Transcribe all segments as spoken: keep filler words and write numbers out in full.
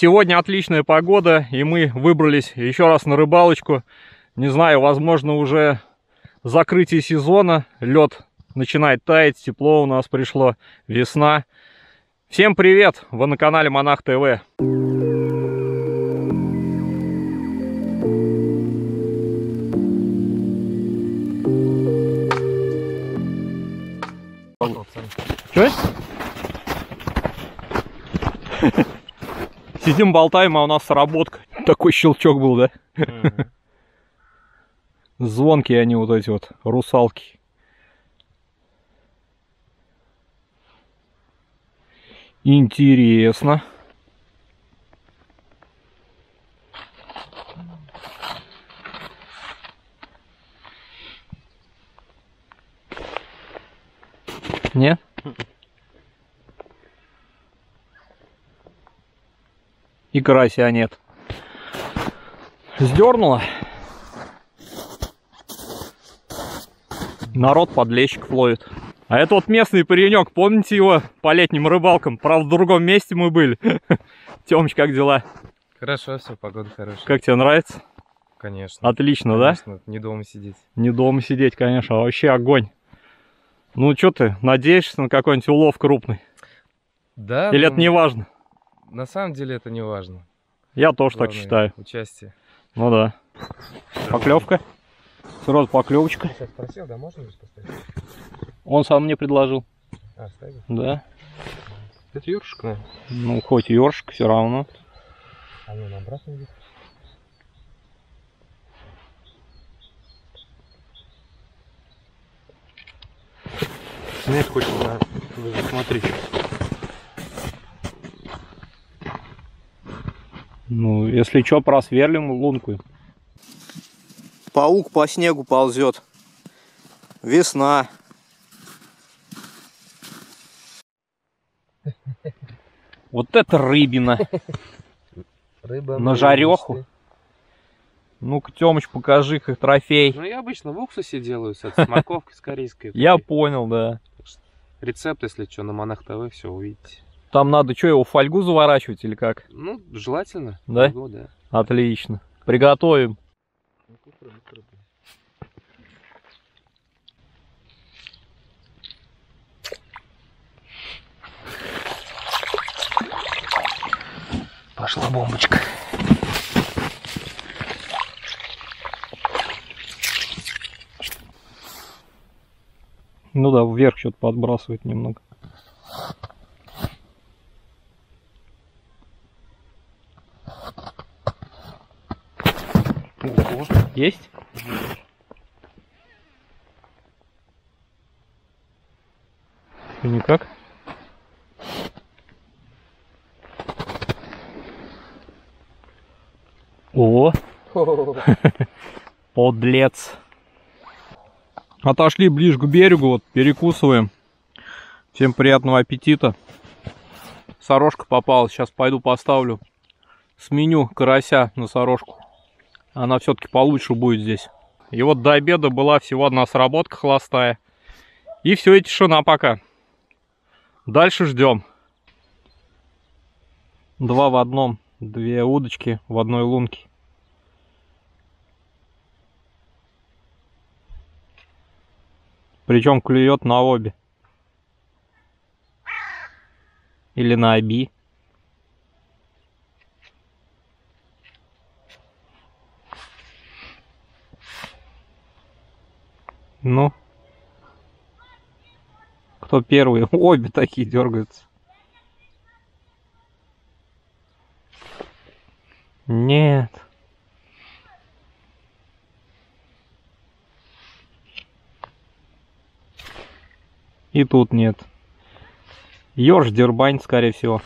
Сегодня отличная погода, и мы выбрались еще раз на рыбалочку. Не знаю, возможно, уже закрытие сезона, лед начинает таять, тепло у нас пришло, весна. Всем привет! Вы на канале Монах ТВ. Че? Сидим, болтаем, а у нас сработка. Такой щелчок был, да? Mm-hmm. Звонкие они вот эти вот, русалки. Интересно. Нет? И карася нет. Сдернула. Народ под лещиков ловит. А это вот местный паренек, помните его по летним рыбалкам? Правда, в другом месте мы были. Тёмыч, как дела? Хорошо, все, погода хорошая. Как тебе нравится? Конечно. Отлично, конечно, да? Не дома сидеть. Не дома сидеть, конечно, а вообще огонь. Ну, что ты, надеешься на какой-нибудь улов крупный? Да. Или ну, это не важно? На самом деле это не важно. Я тоже главное, так считаю. Участие. Ну да. Поклевка. Сразу поклевочка. Сейчас спросил, да, можно здесь поставить? Он сам мне предложил. А, ставил? Да. Это ёршик, наверное. Ну, хоть ёршик, все равно. А ну, на обратно идет. Снять хочешь, да, смотри. Ну, если что, просверлим лунку. Паук по снегу ползет. Весна. Вот это рыбина. Рыба на жареху. Ну-ка, Тёмыч, покажи как трофей. Ну, я обычно в уксусе делаю с этой морковкой, с корейской. Я понял, да. Рецепт, если что, на Монах ТВ все увидите. Там надо что, его в фольгу заворачивать или как? Ну, желательно. Да? Фольгу, да. Отлично. Приготовим. Пошла бомбочка. Ну да, вверх что-то подбрасывает немного. Есть? Что, никак? О! Подлец! Отошли ближе к берегу, вот перекусываем. Всем приятного аппетита. Сорожка попалась, сейчас пойду поставлю. Сменю карася на сорожку. Она все-таки получше будет здесь. И вот до обеда была всего одна сработка холостая. И все, и тишина пока. Дальше ждем. Два в одном. Две удочки в одной лунке. Причем клюет на обе. Или на оби. Ну, кто первый? Обе такие дергаются. Нет. И тут нет. Ёрш дербань, скорее всего.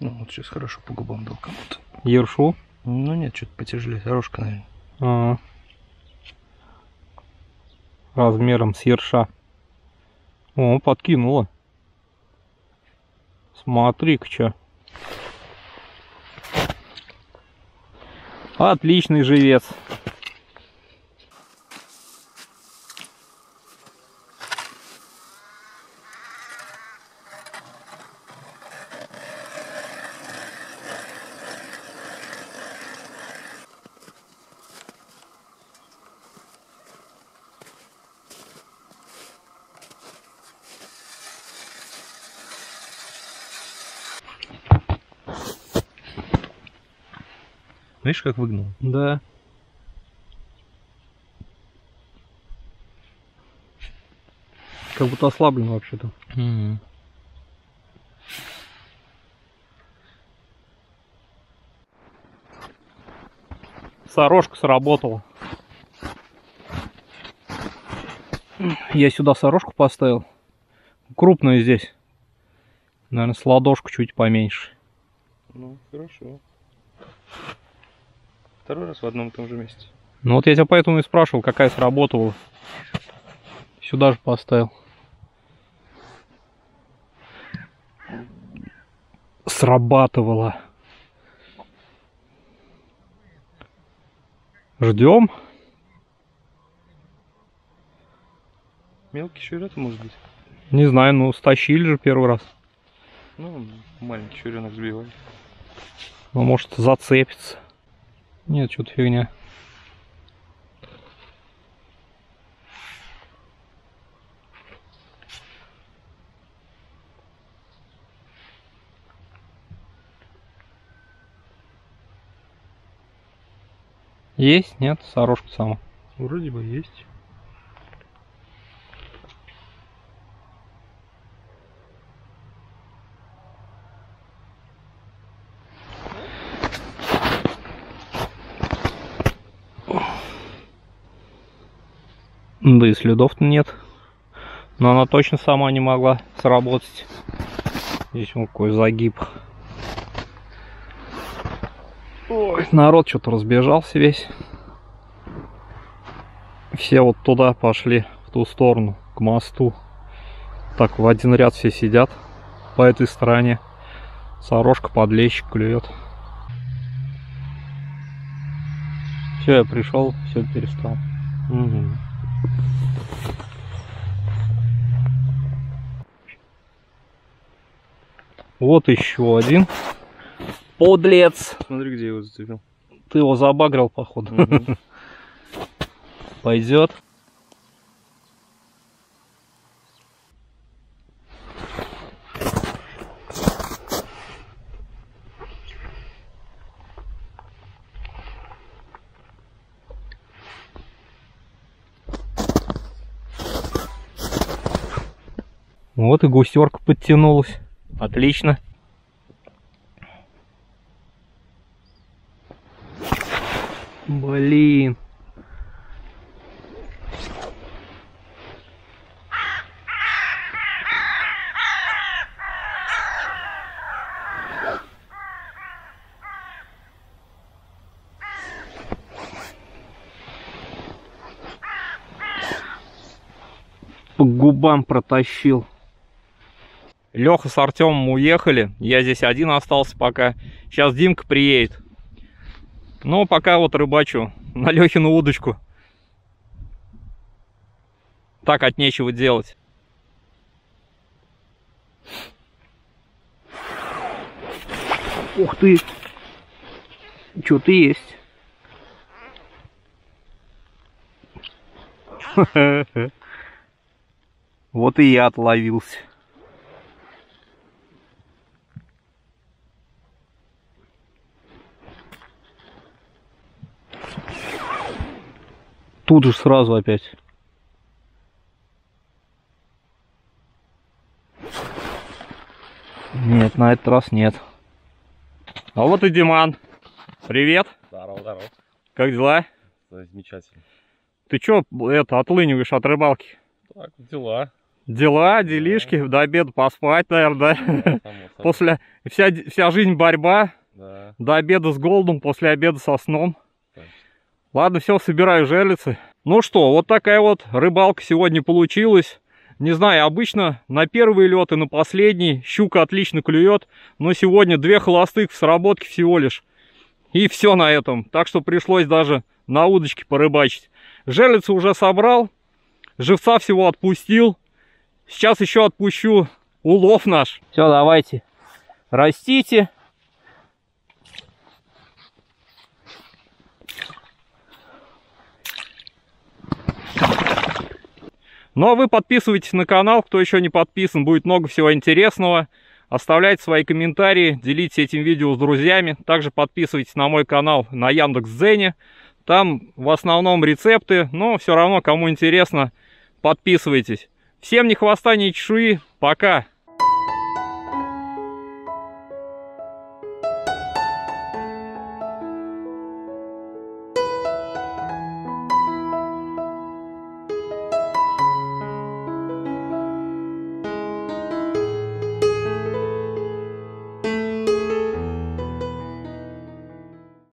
Ну, вот сейчас хорошо по губам дал кому-то. Ершу? Ну нет, что-то потяжелее. Сорожка, наверное. А -а. Размером с ерша. О, подкинула. Смотри-ка, что. Отличный живец. Видишь, как выгнул? Да. Как будто ослаблен вообще-то. Угу. Сорожка сработала. Я сюда сорожку поставил. Крупную здесь. Наверное, с ладошку чуть поменьше. Ну, хорошо. Второй раз в одном и том же месте. Ну вот я тебя поэтому и спрашивал, какая сработала. Сюда же поставил. Срабатывала. Ждем. Мелкий щурят, может быть? Не знаю, ну стащили же первый раз. Ну, маленький щуренок сбивает. Ну, может, зацепится. Нет, что-то фигня. Есть? Нет? Сорожка сама. Вроде бы есть. Да и следов-то нет. Но она точно сама не могла сработать. Здесь вон какой загиб. Ой, народ что-то разбежался весь. Все вот туда пошли, в ту сторону, к мосту. Так, в один ряд все сидят. По этой стороне сорожка под лещ клюет. Все, я пришел, все перестал. Угу. Вот еще один подлец. Смотри, где я его зацепил. Ты его забагрил, походу. Угу. Пойдет. Вот и гусерка подтянулась. Отлично. Блин. По губам протащил. Леха с Артемом уехали. Я здесь один остался пока. Сейчас Димка приедет. Но пока вот рыбачу на Лехину удочку. Так от нечего делать. Ух ты! Что-то есть. Вот и я отловился. Тут же сразу опять. Нет, на этот раз нет. А вот и Диман. Привет. Здорово, здорово. Как дела? Да, замечательно. Ты чё это отлыниваешь от рыбалки? Так, дела. Дела, делишки, да. До обеда поспать, наверное, да? Да, само собой. После вся, вся жизнь борьба. Да. До обеда с голодом, после обеда со сном. Ладно, все, собираю жерлицы. Ну что, вот такая вот рыбалка сегодня получилась. Не знаю, обычно на первый лед и на последний щука отлично клюет. Но сегодня две холостых в сработке всего лишь. И все на этом. Так что пришлось даже на удочке порыбачить. Жерлицы уже собрал. Живца всего отпустил. Сейчас еще отпущу улов наш. Все, давайте. Растите. Ну а вы подписывайтесь на канал, кто еще не подписан, будет много всего интересного. Оставляйте свои комментарии, делитесь этим видео с друзьями. Также подписывайтесь на мой канал на Яндекс.Дзене. Там в основном рецепты, но все равно, кому интересно, подписывайтесь. Всем ни хвоста, ни чешуи. Пока!